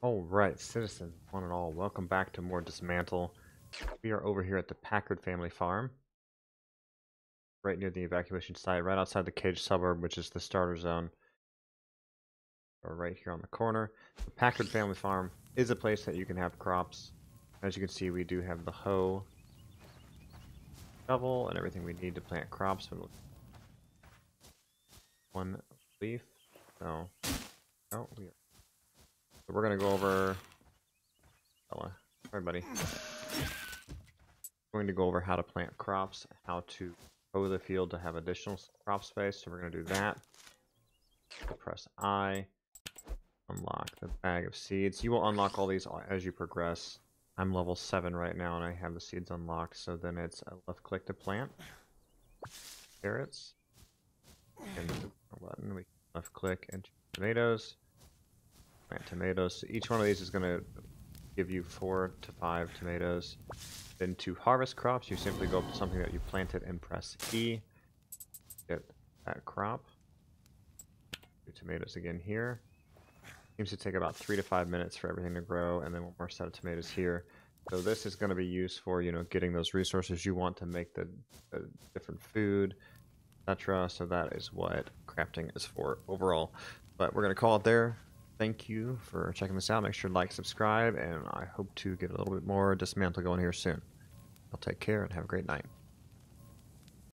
Alright, citizens, one and all, welcome back to more Dysmantle. We are over here at the Packard Family Farm, right near the evacuation site, right outside the cage suburb, which is the starter zone, or right here on the corner. The Packard Family Farm is a place that you can have crops. As you can see, we do have the hoe, shovel, and everything we need to plant crops. One leaf. No. Oh, we are. So we're gonna go over. Hello, everybody. We're going to go over how to plant crops, how to hoe the field to have additional crop space. So we're gonna do that. Press I. Unlock the bag of seeds. You will unlock all these as you progress. I'm level 7 right now, and I have the seeds unlocked. So then it's a left click to plant carrots, and the button we left click and tomatoes. Plant tomatoes. So each one of these is going to give you 4 to 5 tomatoes. Then to harvest crops, you simply go up to something that you planted and press E. Get that crop. Do tomatoes again here. Seems to take about 3 to 5 minutes for everything to grow, and then one more set of tomatoes here. So this is going to be used for, you know, getting those resources you want to make the different food, etc. So that is what crafting is for overall. But we're going to call it there. Thank you for checking this out. Make sure to like, subscribe, and I hope to get a little bit more Dysmantle going here soon. I'll take care and have a great night.